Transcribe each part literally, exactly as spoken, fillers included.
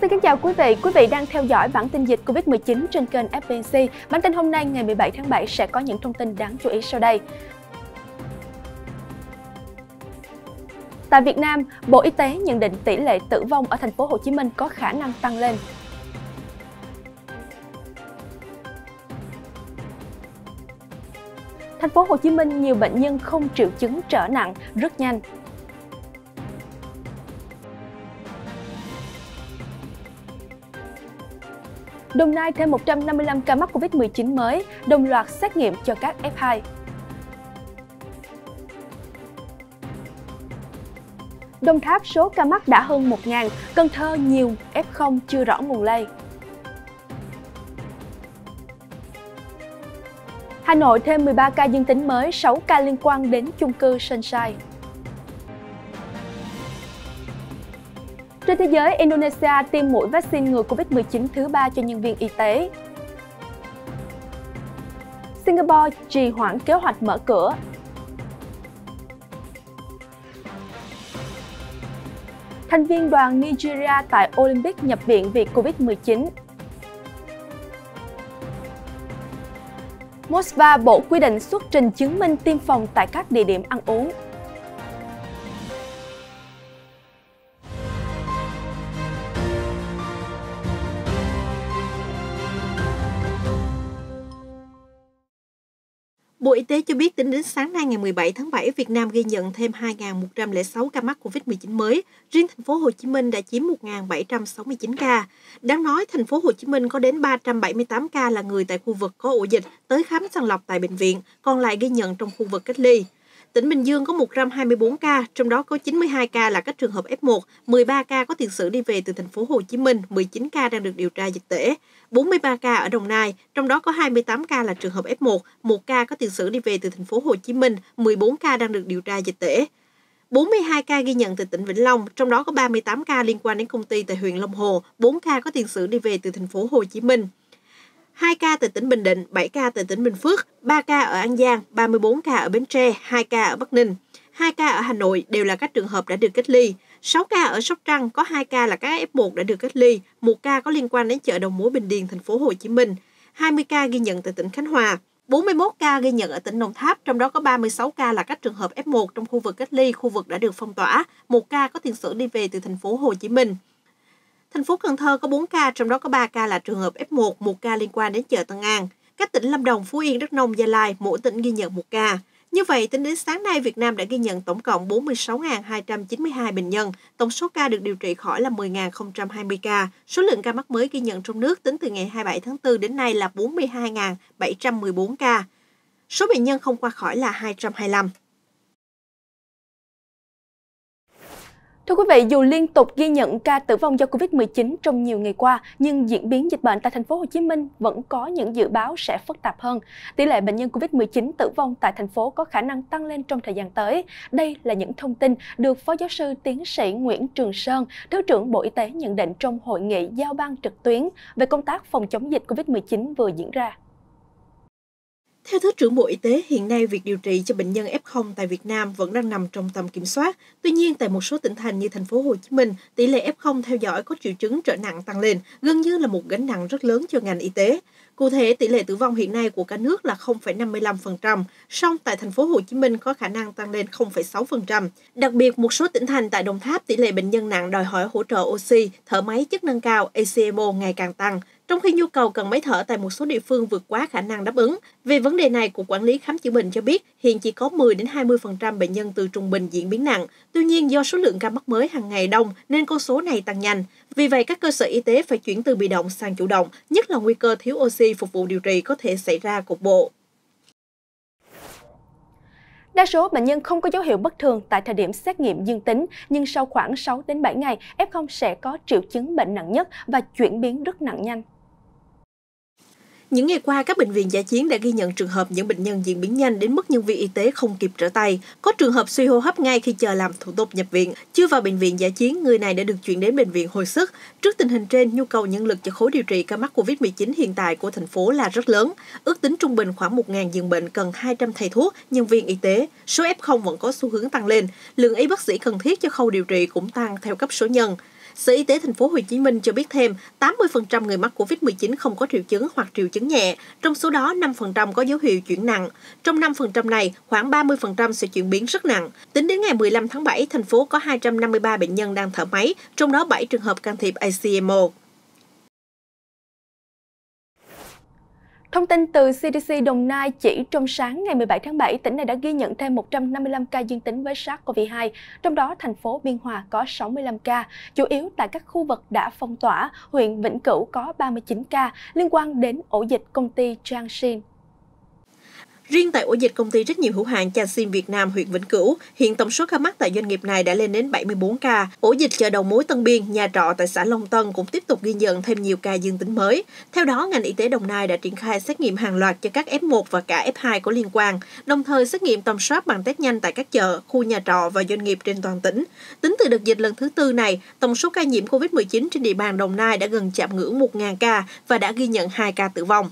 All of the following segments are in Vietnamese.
Xin kính chào quý vị, quý vị đang theo dõi bản tin dịch Covid mười chín trên kênh ép bê en xê. Bản tin hôm nay ngày mười bảy tháng bảy sẽ có những thông tin đáng chú ý sau đây. Tại Việt Nam, Bộ Y tế nhận định tỷ lệ tử vong ở thành phố Hồ Chí Minh có khả năng tăng lên. Thành phố Hồ Chí Minh nhiều bệnh nhân không triệu chứng trở nặng rất nhanh. Đồng Nai thêm một trăm năm mươi lăm ca mắc Covid mười chín mới, đồng loạt xét nghiệm cho các ép hai. Đồng Tháp số ca mắc đã hơn một nghìn, Cần Thơ nhiều ép không chưa rõ nguồn lây. Hà Nội thêm mười ba ca dương tính mới, sáu ca liên quan đến chung cư Sunshine. Trên thế giới, Indonesia tiêm mũi vaccine ngừa Covid mười chín thứ ba cho nhân viên y tế. Singapore trì hoãn kế hoạch mở cửa. Thành viên đoàn Nigeria tại Olympic nhập viện vì Covid mười chín. Moskva bổ quy định xuất trình chứng minh tiêm phòng tại các địa điểm ăn uống. Bộ Y tế cho biết tính đến sáng nay ngày mười bảy tháng bảy, Việt Nam ghi nhận thêm hai nghìn một trăm lẻ sáu ca mắc Covid mười chín mới, riêng thành phố Hồ Chí Minh đã chiếm một nghìn bảy trăm sáu mươi chín ca. Đáng nói, thành phố Hồ Chí Minh có đến ba trăm bảy mươi tám ca là người tại khu vực có ổ dịch tới khám sàng lọc tại bệnh viện, còn lại ghi nhận trong khu vực cách ly. Tỉnh Bình Dương có một trăm hai mươi bốn ca, trong đó có chín mươi hai ca là các trường hợp ép một, mười ba ca có tiền sử đi về từ thành phố Hồ Chí Minh, mười chín ca đang được điều tra dịch tễ, bốn mươi ba ca ở Đồng Nai, trong đó có hai mươi tám ca là trường hợp ép một, một ca có tiền sử đi về từ thành phố Hồ Chí Minh, mười bốn ca đang được điều tra dịch tễ. bốn mươi hai ca ghi nhận từ tỉnh Vĩnh Long, trong đó có ba mươi tám ca liên quan đến công ty tại huyện Long Hồ, bốn ca có tiền sử đi về từ thành phố Hồ Chí Minh. hai ca từ tỉnh Bình Định, bảy ca từ tỉnh Bình Phước, ba ca ở An Giang, ba mươi bốn ca ở Bến Tre, hai ca ở Bắc Ninh, hai ca ở Hà Nội đều là các trường hợp đã được cách ly, sáu ca ở Sóc Trăng có hai ca là các ép một đã được cách ly, một ca có liên quan đến chợ đầu mối Bình Điền thành phố Hồ Chí Minh, hai mươi ca ghi nhận tại tỉnh Khánh Hòa, bốn mươi mốt ca ghi nhận ở tỉnh Đồng Tháp, trong đó có ba mươi sáu ca là các trường hợp ép một trong khu vực cách ly, khu vực đã được phong tỏa, một ca có tiền sử đi về từ thành phố Hồ Chí Minh. Thành phố Cần Thơ có bốn ca, trong đó có ba ca là trường hợp ép một, một ca liên quan đến chợ Tân An. Các tỉnh Lâm Đồng, Phú Yên, Đắk Nông, Gia Lai, mỗi tỉnh ghi nhận một ca. Như vậy, tính đến sáng nay, Việt Nam đã ghi nhận tổng cộng bốn mươi sáu nghìn hai trăm chín mươi hai bệnh nhân. Tổng số ca được điều trị khỏi là mười nghìn không trăm hai mươi ca. Số lượng ca mắc mới ghi nhận trong nước tính từ ngày hai mươi bảy tháng tư đến nay là bốn mươi hai nghìn bảy trăm mười bốn ca. Số bệnh nhân không qua khỏi là hai trăm hai mươi lăm. Thưa quý vị, dù liên tục ghi nhận ca tử vong do Covid mười chín trong nhiều ngày qua, nhưng diễn biến dịch bệnh tại thành phố Hồ Chí Minh vẫn có những dự báo sẽ phức tạp hơn. Tỷ lệ bệnh nhân Covid mười chín tử vong tại thành phố có khả năng tăng lên trong thời gian tới. Đây là những thông tin được Phó Giáo sư Tiến sĩ Nguyễn Trường Sơn, Thứ trưởng Bộ Y tế nhận định trong hội nghị giao ban trực tuyến về công tác phòng chống dịch Covid mười chín vừa diễn ra. Theo Thứ trưởng Bộ Y tế, hiện nay việc điều trị cho bệnh nhân ép không tại Việt Nam vẫn đang nằm trong tầm kiểm soát. Tuy nhiên, tại một số tỉnh thành như thành phố Hồ Chí Minh, tỷ lệ ép không theo dõi có triệu chứng trở nặng tăng lên, gần như là một gánh nặng rất lớn cho ngành y tế. Cụ thể, tỷ lệ tử vong hiện nay của cả nước là không phẩy năm mươi lăm phần trăm, song tại thành phố Hồ Chí Minh có khả năng tăng lên không phẩy sáu phần trăm. Đặc biệt, một số tỉnh thành tại Đồng Tháp, tỷ lệ bệnh nhân nặng đòi hỏi hỗ trợ oxy, thở máy chức năng cao, e xê em ô ngày càng tăng, trong khi nhu cầu cần máy thở tại một số địa phương vượt quá khả năng đáp ứng. Về vấn đề này, Cục Quản lý Khám Chữa Bệnh cho biết hiện chỉ có mười đến hai mươi phần trăm bệnh nhân từ trung bình diễn biến nặng. Tuy nhiên, do số lượng ca mắc mới hàng ngày đông nên con số này tăng nhanh. Vì vậy, các cơ sở y tế phải chuyển từ bị động sang chủ động, nhất là nguy cơ thiếu oxy phục vụ điều trị có thể xảy ra cục bộ. Đa số bệnh nhân không có dấu hiệu bất thường tại thời điểm xét nghiệm dương tính, nhưng sau khoảng sáu đến bảy ngày, ép không sẽ có triệu chứng bệnh nặng nhất và chuyển biến rất nặng nhanh. Những ngày qua, các bệnh viện dã chiến đã ghi nhận trường hợp những bệnh nhân diễn biến nhanh đến mức nhân viên y tế không kịp trở tay. Có trường hợp suy hô hấp ngay khi chờ làm thủ tục nhập viện. Chưa vào bệnh viện dã chiến, người này đã được chuyển đến bệnh viện hồi sức. Trước tình hình trên, nhu cầu nhân lực cho khối điều trị ca mắc Covid mười chín hiện tại của thành phố là rất lớn. Ước tính trung bình khoảng một nghìn giường bệnh cần hai trăm thầy thuốc, nhân viên y tế. Số ép không vẫn có xu hướng tăng lên. Lượng y bác sĩ cần thiết cho khâu điều trị cũng tăng theo cấp số nhân. Sở Y tế Thành phố Hồ Chí Minh cho biết thêm tám mươi phần trăm người mắc Covid mười chín không có triệu chứng hoặc triệu chứng nhẹ, trong số đó năm phần trăm có dấu hiệu chuyển nặng. Trong năm phần trăm này, khoảng ba mươi phần trăm sẽ chuyển biến rất nặng. Tính đến ngày mười lăm tháng bảy, thành phố có hai trăm năm mươi ba bệnh nhân đang thở máy, trong đó bảy trường hợp can thiệp e xê em o. Thông tin từ xê đê xê Đồng Nai chỉ trong sáng ngày mười bảy tháng bảy, tỉnh này đã ghi nhận thêm một trăm năm mươi lăm ca dương tính với SARS-xê o vê hai, trong đó thành phố Biên Hòa có sáu mươi lăm ca, chủ yếu tại các khu vực đã phong tỏa, huyện Vĩnh Cửu có ba mươi chín ca liên quan đến ổ dịch công ty Changshin. Riêng tại ổ dịch công ty trách nhiệm hữu hạn Chasin Việt Nam, huyện Vĩnh Cửu, hiện tổng số ca mắc tại doanh nghiệp này đã lên đến bảy mươi bốn ca. Ổ dịch chợ đầu mối Tân Biên, nhà trọ tại xã Long Tân cũng tiếp tục ghi nhận thêm nhiều ca dương tính mới. Theo đó, ngành y tế Đồng Nai đã triển khai xét nghiệm hàng loạt cho các ép một và cả ép hai có liên quan, đồng thời xét nghiệm tầm soát bằng test nhanh tại các chợ, khu nhà trọ và doanh nghiệp trên toàn tỉnh. Tính từ đợt dịch lần thứ tư này, tổng số ca nhiễm Covid mười chín trên địa bàn Đồng Nai đã gần chạm ngưỡng một nghìn ca và đã ghi nhận hai ca tử vong.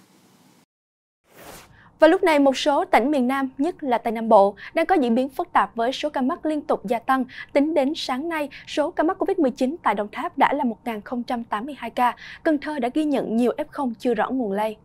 Và lúc này, một số tỉnh miền Nam, nhất là tại Nam Bộ, đang có diễn biến phức tạp với số ca mắc liên tục gia tăng. Tính đến sáng nay, số ca mắc Covid mười chín tại Đồng Tháp đã là một nghìn không trăm tám mươi hai ca. Cần Thơ đã ghi nhận nhiều ép không chưa rõ nguồn lây.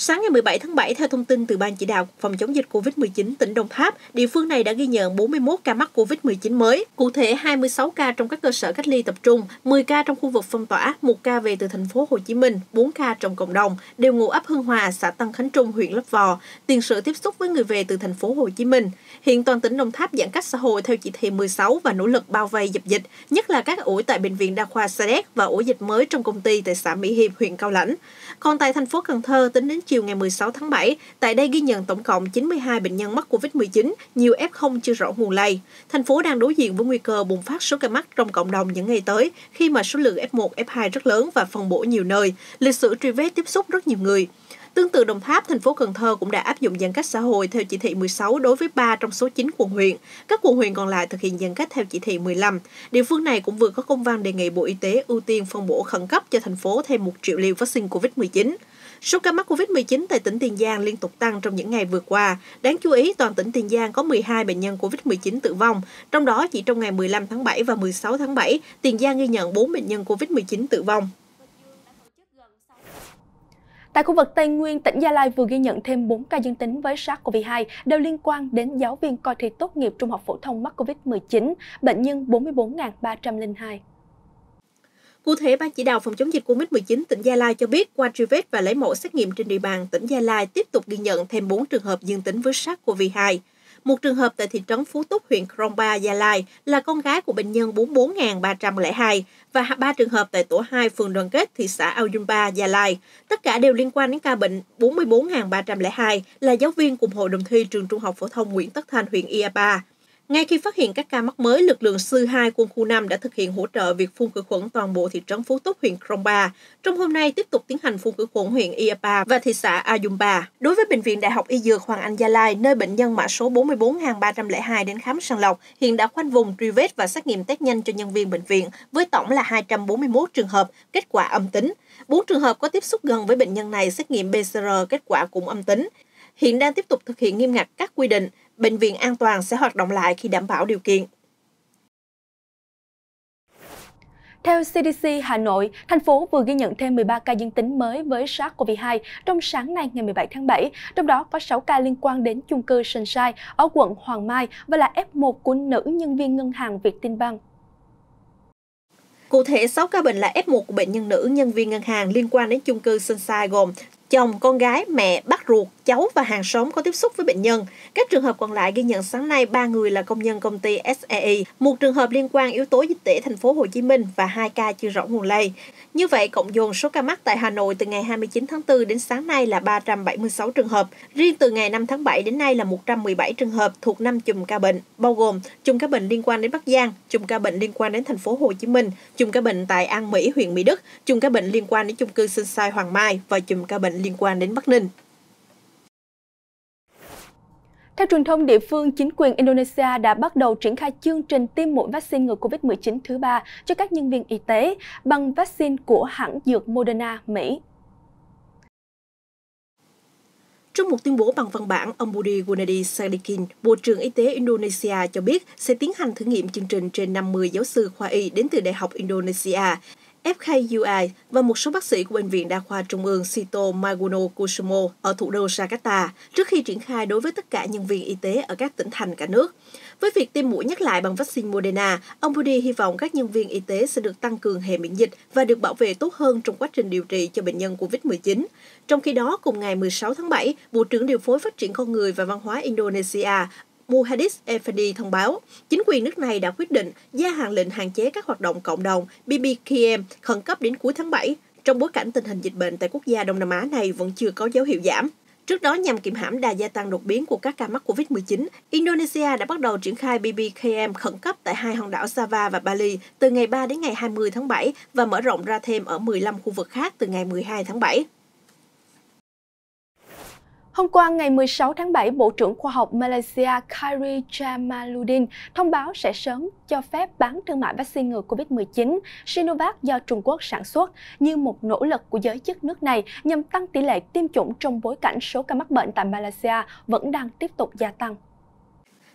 Sáng ngày mười bảy tháng bảy, theo thông tin từ Ban Chỉ đạo Phòng chống dịch Covid mười chín tỉnh Đồng Tháp, địa phương này đã ghi nhận bốn mươi mốt ca mắc Covid mười chín mới, cụ thể hai mươi sáu ca trong các cơ sở cách ly tập trung, mười ca trong khu vực phong tỏa, một ca về từ thành phố Hồ Chí Minh, bốn ca trong cộng đồng, đều ngụ ấp Hưng Hòa, xã Tân Khánh Trung, huyện Lấp Vò, tiền sử tiếp xúc với người về từ thành phố Hồ Chí Minh. Hiện toàn tỉnh Đồng Tháp giãn cách xã hội theo chỉ thị mười sáu và nỗ lực bao vây dập dịch, nhất là các ổ tại bệnh viện đa khoa Sa Đéc và ổ dịch mới trong công ty tại xã Mỹ Hiệp, huyện Cao Lãnh. Còn tại thành phố Cần Thơ, tính đến chiều ngày mười sáu tháng bảy, tại đây ghi nhận tổng cộng chín mươi hai bệnh nhân mắc Covid mười chín, nhiều ép không chưa rõ nguồn lây. Thành phố đang đối diện với nguy cơ bùng phát số ca mắc trong cộng đồng những ngày tới, khi mà số lượng ép một, ép hai rất lớn và phân bổ nhiều nơi, lịch sử truy vết tiếp xúc rất nhiều người. Tương tự Đồng Tháp, thành phố Cần Thơ cũng đã áp dụng giãn cách xã hội theo chỉ thị mười sáu đối với ba trong số chín quận huyện. Các quận huyện còn lại thực hiện giãn cách theo chỉ thị mười lăm. Địa phương này cũng vừa có công văn đề nghị Bộ Y tế ưu tiên phân bổ khẩn cấp cho thành phố thêm một triệu liều vaccine Covid mười chín. Số ca mắc Covid mười chín tại tỉnh Tiền Giang liên tục tăng trong những ngày vừa qua. Đáng chú ý, toàn tỉnh Tiền Giang có mười hai bệnh nhân Covid mười chín tử vong. Trong đó, chỉ trong ngày mười lăm tháng bảy và mười sáu tháng bảy, Tiền Giang ghi nhận bốn bệnh nhân Covid mười chín tử vong. Tại khu vực Tây Nguyên, tỉnh Gia Lai vừa ghi nhận thêm bốn ca dương tính với SARS-xê o vê hai, đều liên quan đến giáo viên coi thi tốt nghiệp trung học phổ thông mắc Covid mười chín, bệnh nhân bốn mươi bốn nghìn ba trăm linh hai. Cụ thể, Ban Chỉ đạo Phòng chống dịch Covid mười chín tỉnh Gia Lai cho biết, qua truy vết và lấy mẫu xét nghiệm trên địa bàn, tỉnh Gia Lai tiếp tục ghi nhận thêm bốn trường hợp dương tính với SARS-xê o vê hai. Một trường hợp tại thị trấn Phú Túc, huyện Krongpa, Gia Lai là con gái của bệnh nhân bốn mươi bốn nghìn ba trăm linh hai và ba trường hợp tại tổ hai phường Đoàn Kết, thị xã Ayunpa, Gia Lai. Tất cả đều liên quan đến ca bệnh bốn mươi bốn nghìn ba trăm linh hai là giáo viên cùng hội đồng thi trường Trung học phổ thông Nguyễn Tất Thành, huyện Iapa. Ngay khi phát hiện các ca mắc mới, lực lượng sư hai quân khu năm đã thực hiện hỗ trợ việc phun khử khuẩn toàn bộ thị trấn Phú Túc, huyện Krongpa. Trong hôm nay tiếp tục tiến hành phun khử khuẩn huyện Iapa và thị xã Ayunpa. Đối với bệnh viện Đại học Y Dược Hoàng Anh Gia Lai, nơi bệnh nhân mã số bốn mươi bốn nghìn ba trăm linh hai đến khám sàng lọc, hiện đã khoanh vùng truy vết và xét nghiệm test nhanh cho nhân viên bệnh viện với tổng là hai trăm bốn mươi mốt trường hợp, kết quả âm tính. bốn trường hợp có tiếp xúc gần với bệnh nhân này xét nghiệm pê xê rờ, kết quả cũng âm tính. Hiện đang tiếp tục thực hiện nghiêm ngặt các quy định. Bệnh viện an toàn sẽ hoạt động lại khi đảm bảo điều kiện. Theo xê đê xê Hà Nội, thành phố vừa ghi nhận thêm mười ba ca dương tính mới với SARS-xê o vê hai trong sáng nay ngày mười bảy tháng bảy, trong đó có sáu ca liên quan đến chung cư Sunshine ở quận Hoàng Mai và là ép một của nữ nhân viên ngân hàng Việt Tín Bank. Cụ thể, sáu ca bệnh là ép một của bệnh nhân nữ nhân viên ngân hàng liên quan đến chung cư Sunshine gồm chồng, con gái, mẹ, bác ruột, cháu và hàng xóm có tiếp xúc với bệnh nhân. Các trường hợp còn lại ghi nhận sáng nay ba người là công nhân công ty ét e i, một trường hợp liên quan yếu tố dịch tễ thành phố Hồ Chí Minh và hai ca chưa rõ nguồn lây. Như vậy, cộng dồn số ca mắc tại Hà Nội từ ngày hai mươi chín tháng tư đến sáng nay là ba trăm bảy mươi sáu trường hợp. Riêng từ ngày năm tháng bảy đến nay là một trăm mười bảy trường hợp thuộc năm chùm ca bệnh, bao gồm chùm ca bệnh liên quan đến Bắc Giang, chùm ca bệnh liên quan đến thành phố Hồ Chí Minh, chùm ca bệnh tại An Mỹ, huyện Mỹ Đức, chùm ca bệnh liên quan đến chung cư Sunshine Hoàng Mai và chùm ca bệnh liên quan đến Bắc Ninh. Theo truyền thông địa phương, chính quyền Indonesia đã bắt đầu triển khai chương trình tiêm mũi vaccine ngừa Covid mười chín thứ ba cho các nhân viên y tế bằng vaccine của hãng dược Moderna, Mỹ. Trong một tuyên bố bằng văn bản, ông Budi Gunadi Sadikin, Bộ trưởng Y tế Indonesia cho biết sẽ tiến hành thử nghiệm chương trình trên năm mươi giáo sư khoa y đến từ Đại học Indonesia, ép ca u i và một số bác sĩ của Bệnh viện Đa khoa Trung ương Sito Maguno Kusumo ở thủ đô Jakarta trước khi triển khai đối với tất cả nhân viên y tế ở các tỉnh thành cả nước. Với việc tiêm mũi nhắc lại bằng vaccine Moderna, ông Budi hy vọng các nhân viên y tế sẽ được tăng cường hệ miễn dịch và được bảo vệ tốt hơn trong quá trình điều trị cho bệnh nhân COVID mười chín. Trong khi đó, cùng ngày mười sáu tháng bảy, Bộ trưởng Điều phối Phát triển Con người và Văn hóa Indonesia, Muhammad Effendi thông báo, chính quyền nước này đã quyết định gia hạn lệnh hạn chế các hoạt động cộng đồng B B K M khẩn cấp đến cuối tháng bảy, trong bối cảnh tình hình dịch bệnh tại quốc gia Đông Nam Á này vẫn chưa có dấu hiệu giảm. Trước đó, nhằm kiểm hãm đà gia tăng đột biến của các ca mắc COVID mười chín, Indonesia đã bắt đầu triển khai B B K M khẩn cấp tại hai hòn đảo Java và Bali từ ngày ba đến ngày hai mươi tháng bảy và mở rộng ra thêm ở mười lăm khu vực khác từ ngày mười hai tháng bảy. Hôm qua, ngày mười sáu tháng bảy, Bộ trưởng Khoa học Malaysia Khairy Jamaluddin thông báo sẽ sớm cho phép bán thương mại vaccine ngừa COVID mười chín Sinovac do Trung Quốc sản xuất như một nỗ lực của giới chức nước này nhằm tăng tỷ lệ tiêm chủng trong bối cảnh số ca mắc bệnh tại Malaysia vẫn đang tiếp tục gia tăng.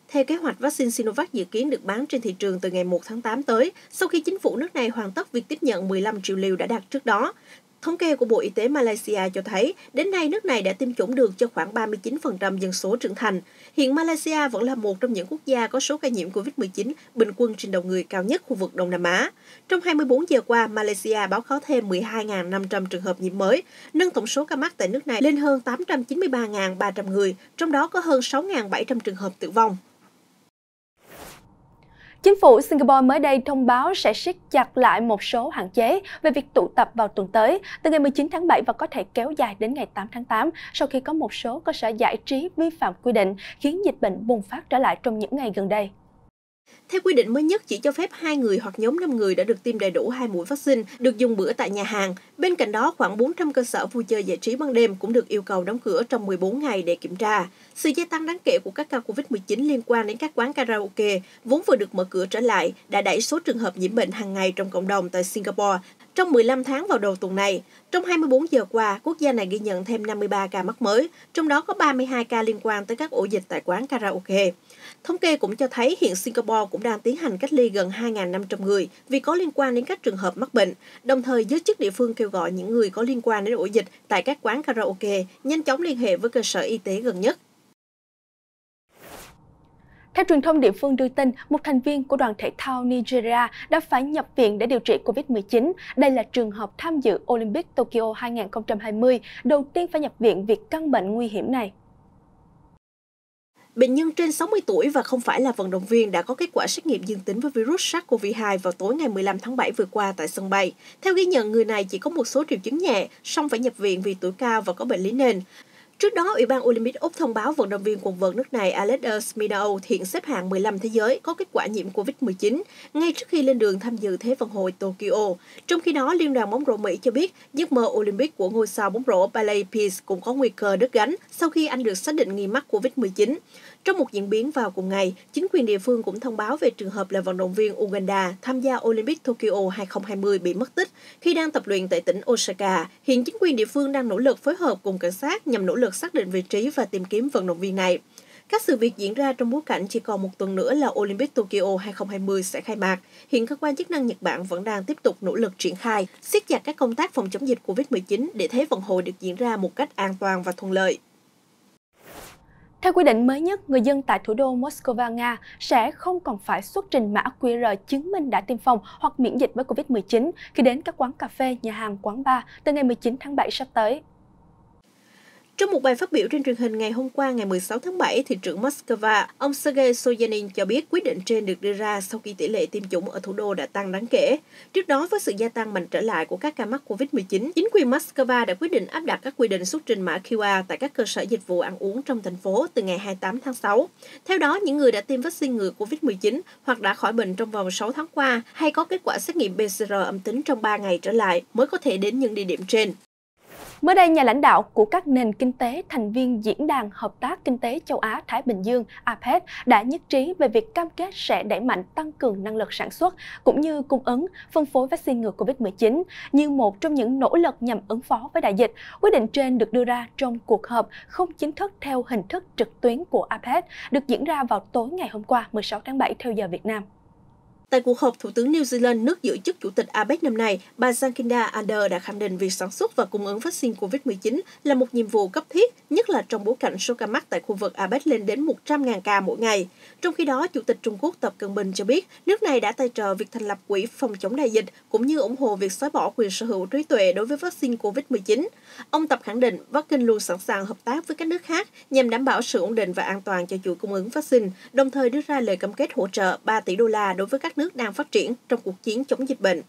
Theo kế hoạch, vaccine Sinovac dự kiến được bán trên thị trường từ ngày một tháng tám tới, sau khi chính phủ nước này hoàn tất việc tiếp nhận mười lăm triệu liều đã đặt trước đó. Thống kê của Bộ Y tế Malaysia cho thấy, đến nay nước này đã tiêm chủng được cho khoảng ba mươi chín phần trăm dân số trưởng thành. Hiện Malaysia vẫn là một trong những quốc gia có số ca nhiễm COVID mười chín bình quân trên đầu người cao nhất khu vực Đông Nam Á. Trong hai mươi bốn giờ qua, Malaysia báo cáo thêm mười hai nghìn năm trăm trường hợp nhiễm mới, nâng tổng số ca mắc tại nước này lên hơn tám trăm chín mươi ba nghìn ba trăm người, trong đó có hơn sáu nghìn bảy trăm trường hợp tử vong. Chính phủ Singapore mới đây thông báo sẽ siết chặt lại một số hạn chế về việc tụ tập vào tuần tới, từ ngày mười chín tháng bảy và có thể kéo dài đến ngày tám tháng tám, sau khi có một số cơ sở giải trí vi phạm quy định khiến dịch bệnh bùng phát trở lại trong những ngày gần đây. Theo quy định mới nhất, chỉ cho phép hai người hoặc nhóm năm người đã được tiêm đầy đủ hai mũi vaccine được dùng bữa tại nhà hàng. Bên cạnh đó, khoảng bốn trăm cơ sở vui chơi giải trí ban đêm cũng được yêu cầu đóng cửa trong mười bốn ngày để kiểm tra. Sự gia tăng đáng kể của các ca COVID mười chín liên quan đến các quán karaoke, vốn vừa được mở cửa trở lại, đã đẩy số trường hợp nhiễm bệnh hàng ngày trong cộng đồng tại Singapore trong mười lăm tháng vào đầu tuần này. Trong hai mươi bốn giờ qua, quốc gia này ghi nhận thêm năm mươi ba ca mắc mới, trong đó có ba mươi hai ca liên quan tới các ổ dịch tại quán karaoke. Thống kê cũng cho thấy hiện Singapore cũng đang tiến hành cách ly gần hai nghìn năm trăm người vì có liên quan đến các trường hợp mắc bệnh. Đồng thời, giới chức địa phương kêu gọi những người có liên quan đến ổ dịch tại các quán karaoke nhanh chóng liên hệ với cơ sở y tế gần nhất. Theo truyền thông địa phương đưa tin, một thành viên của đoàn thể thao Nigeria đã phải nhập viện để điều trị COVID mười chín. Đây là trường hợp tham dự Olympic Tokyo hai nghìn không trăm hai mươi, đầu tiên phải nhập viện vì căn bệnh nguy hiểm này. Bệnh nhân trên sáu mươi tuổi và không phải là vận động viên đã có kết quả xét nghiệm dương tính với virus SARS-CoV hai vào tối ngày mười lăm tháng bảy vừa qua tại sân bay. Theo ghi nhận, người này chỉ có một số triệu chứng nhẹ, song phải nhập viện vì tuổi cao và có bệnh lý nền. Trước đó, Ủy ban Olympic Úc thông báo vận động viên quần vợt nước này Alexander Smirnov hiện xếp hạng mười lăm thế giới có kết quả nhiễm COVID mười chín ngay trước khi lên đường tham dự Thế vận hội Tokyo. Trong khi đó, Liên đoàn bóng rổ Mỹ cho biết giấc mơ Olympic của ngôi sao bóng rổ Blake Pierce cũng có nguy cơ đứt gánh sau khi anh được xác định nghi mắc COVID mười chín. Trong một diễn biến vào cùng ngày, chính quyền địa phương cũng thông báo về trường hợp là vận động viên Uganda tham gia Olympic Tokyo hai nghìn không trăm hai mươi bị mất tích khi đang tập luyện tại tỉnh Osaka. Hiện chính quyền địa phương đang nỗ lực phối hợp cùng cảnh sát nhằm nỗ lực xác định vị trí và tìm kiếm vận động viên này. Các sự việc diễn ra trong bối cảnh chỉ còn một tuần nữa là Olympic Tokyo hai nghìn không trăm hai mươi sẽ khai mạc. Hiện cơ quan chức năng Nhật Bản vẫn đang tiếp tục nỗ lực triển khai, siết chặt các công tác phòng chống dịch COVID mười chín để Thế vận hội được diễn ra một cách an toàn và thuận lợi. Theo quy định mới nhất, người dân tại thủ đô Moskva, Nga sẽ không còn phải xuất trình mã quy rờ chứng minh đã tiêm phòng hoặc miễn dịch với COVID mười chín khi đến các quán cà phê, nhà hàng, quán bar từ ngày mười chín tháng bảy sắp tới. Trong một bài phát biểu trên truyền hình ngày hôm qua, ngày mười sáu tháng bảy, thị trưởng Moskva, ông Sergei Sobyanin cho biết quyết định trên được đưa ra sau khi tỷ lệ tiêm chủng ở thủ đô đã tăng đáng kể. Trước đó, với sự gia tăng mạnh trở lại của các ca mắc COVID mười chín, chính quyền Moskva đã quyết định áp đặt các quy định xuất trình mã quy rờ tại các cơ sở dịch vụ ăn uống trong thành phố từ ngày hai mươi tám tháng sáu. Theo đó, những người đã tiêm vaccine ngừa COVID mười chín hoặc đã khỏi bệnh trong vòng sáu tháng qua hay có kết quả xét nghiệm pê xê rờ âm tính trong ba ngày trở lại mới có thể đến những địa điểm trên. Mới đây, nhà lãnh đạo của các nền kinh tế thành viên Diễn đàn Hợp tác Kinh tế Châu Á-Thái Bình Dương a pếc đã nhất trí về việc cam kết sẽ đẩy mạnh tăng cường năng lực sản xuất cũng như cung ứng, phân phối vaccine ngừa Covid mười chín như một trong những nỗ lực nhằm ứng phó với đại dịch. Quyết định trên được đưa ra trong cuộc họp không chính thức theo hình thức trực tuyến của a pếc được diễn ra vào tối ngày hôm qua mười sáu tháng bảy theo giờ Việt Nam. Tại cuộc họp, Thủ tướng New Zealand, nước giữ chức Chủ tịch a pếc năm nay, bà Jacinda Ardern đã khẳng định việc sản xuất và cung ứng vaccine Covid mười chín là một nhiệm vụ cấp thiết, nhất là trong bối cảnh số ca mắc tại khu vực a pếc lên đến một trăm nghìn ca mỗi ngày. Trong khi đó, Chủ tịch Trung Quốc Tập Cận Bình cho biết nước này đã tài trợ việc thành lập quỹ phòng chống đại dịch, cũng như ủng hộ việc xóa bỏ quyền sở hữu trí tuệ đối với vaccine Covid mười chín. Ông Tập khẳng định Bắc Kinh luôn sẵn sàng hợp tác với các nước khác nhằm đảm bảo sự ổn định và an toàn cho chuỗi cung ứng vaccine, đồng thời đưa ra lời cam kết hỗ trợ ba tỷ đô la đối với các nước đang phát triển trong cuộc chiến chống dịch bệnh.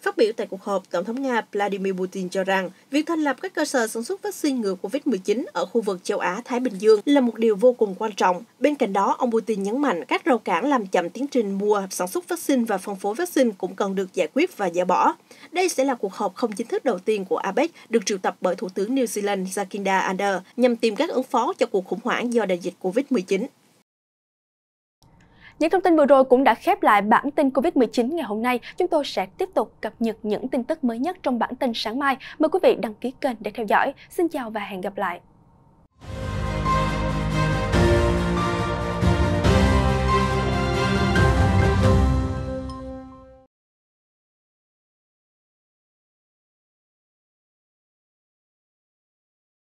Phát biểu tại cuộc họp, Tổng thống Nga Vladimir Putin cho rằng việc thành lập các cơ sở sản xuất vaccine ngừa Covid mười chín ở khu vực châu Á-Thái Bình Dương là một điều vô cùng quan trọng. Bên cạnh đó, ông Putin nhấn mạnh các rào cản làm chậm tiến trình mua, sản xuất vaccine và phân phối vaccine cũng cần được giải quyết và dỡ bỏ. Đây sẽ là cuộc họp không chính thức đầu tiên của a pếc được triệu tập bởi Thủ tướng New Zealand Jacinda Ardern nhằm tìm cách ứng phó cho cuộc khủng hoảng do đại dịch Covid mười chín. Những thông tin vừa rồi cũng đã khép lại bản tin Covid mười chín ngày hôm nay. Chúng tôi sẽ tiếp tục cập nhật những tin tức mới nhất trong bản tin sáng mai. Mời quý vị đăng ký kênh để theo dõi. Xin chào và hẹn gặp lại!